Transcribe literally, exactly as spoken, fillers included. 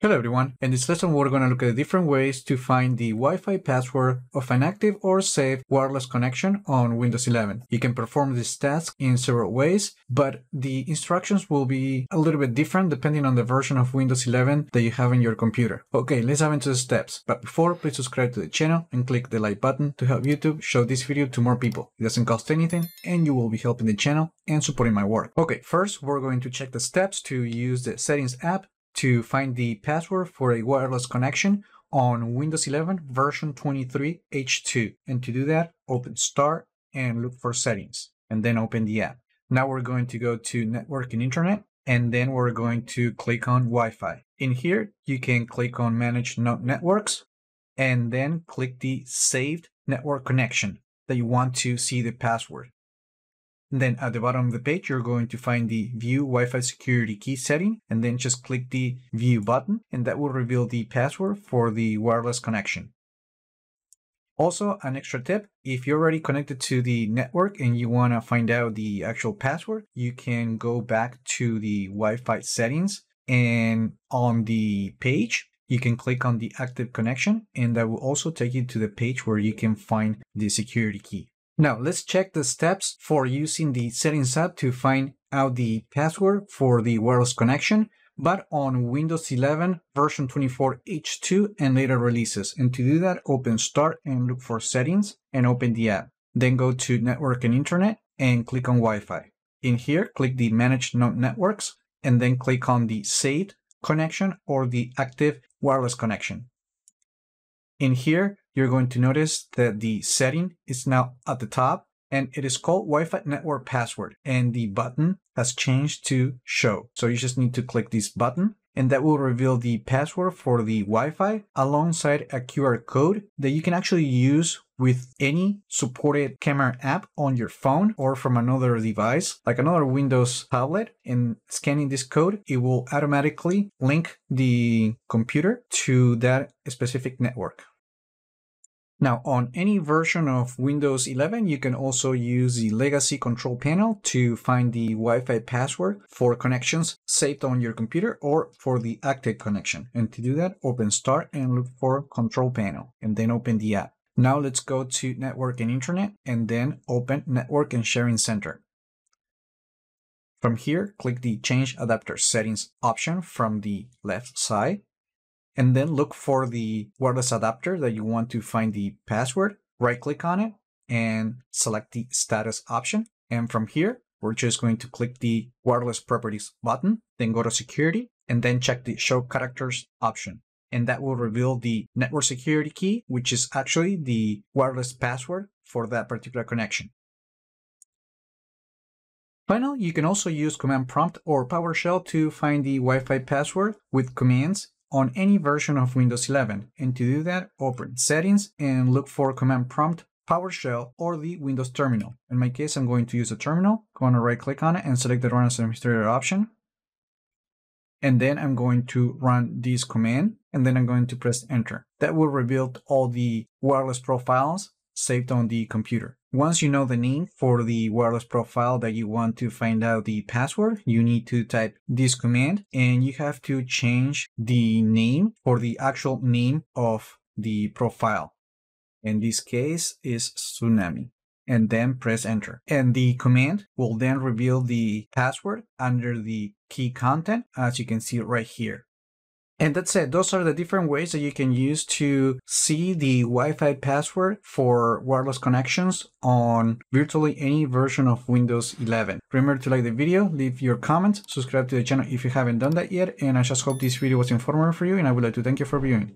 Hello everyone, in this lesson we're going to look at the different ways to find the Wi-Fi password of an active or saved wireless connection on Windows eleven. You can perform this task in several ways, but the instructions will be a little bit different depending on the version of Windows eleven that you have in your computer. Okay, let's dive into the steps, but before, please subscribe to the channel and click the like button to help YouTube show this video to more people. It doesn't cost anything and you will be helping the channel and supporting my work. Okay, first we're going to check the steps to use the Settings app to find the password for a wireless connection on Windows eleven version twenty-three H two. And to do that, open Start and look for Settings, and then open the app. Now we're going to go to Network and Internet, and then we're going to click on Wi-Fi. In here, you can click on Manage Known Networks, and then click the Saved Network Connection that you want to see the password. Then at the bottom of the page, you're going to find the View Wi-Fi Security Key setting, and then just click the View button, and that will reveal the password for the wireless connection. Also, an extra tip, if you're already connected to the network and you want to find out the actual password, you can go back to the Wi-Fi settings, and on the page, you can click on the Active Connection, and that will also take you to the page where you can find the security key. Now let's check the steps for using the Settings app to find out the password for the wireless connection, but on Windows eleven version twenty-four H two and later releases. And to do that, open Start and look for Settings and open the app. Then go to Network and Internet and click on Wi-Fi. In here, click the Manage Known Networks and then click on the Saved Connection or the Active Wireless Connection. In here, you're going to notice that the setting is now at the top and it is called Wi-Fi Network Password, and the button has changed to Show. So you just need to click this button and that will reveal the password for the Wi-Fi alongside a Q R code that you can actually use with any supported camera app on your phone or from another device, like another Windows tablet, and scanning this code, it will automatically link the computer to that specific network. Now, on any version of Windows eleven, you can also use the Legacy Control Panel to find the Wi-Fi password for connections saved on your computer or for the active connection. And to do that, open Start and look for Control Panel, and then open the app. Now let's go to Network and Internet and then open Network and Sharing Center. From here, click the Change Adapter Settings option from the left side, and then look for the wireless adapter that you want to find the password. Right click on it and select the Status option. And from here, we're just going to click the Wireless Properties button, then go to Security, and then check the Show Characters option. And that will reveal the network security key, which is actually the wireless password for that particular connection. Finally, you can also use Command Prompt or PowerShell to find the Wi-Fi password with commands on any version of Windows eleven. And to do that, open Settings and look for Command Prompt, PowerShell, or the Windows Terminal. In my case, I'm going to use a terminal. I'm going to right click on it and select the Run as Administrator option. And then I'm going to run this command, and then I'm going to press Enter. That will reveal all the wireless profiles saved on the computer. Once you know the name for the wireless profile that you want to find out the password, you need to type this command, and you have to change the name for the actual name of the profile. In this case, is Tsunami. And then press Enter. And the command will then reveal the password under the key content, as you can see right here. And that's it. Those are the different ways that you can use to see the Wi-Fi password for wireless connections on virtually any version of Windows eleven. Remember to like the video, leave your comments, subscribe to the channel if you haven't done that yet, and I just hope this video was informative for you, and I would like to thank you for viewing.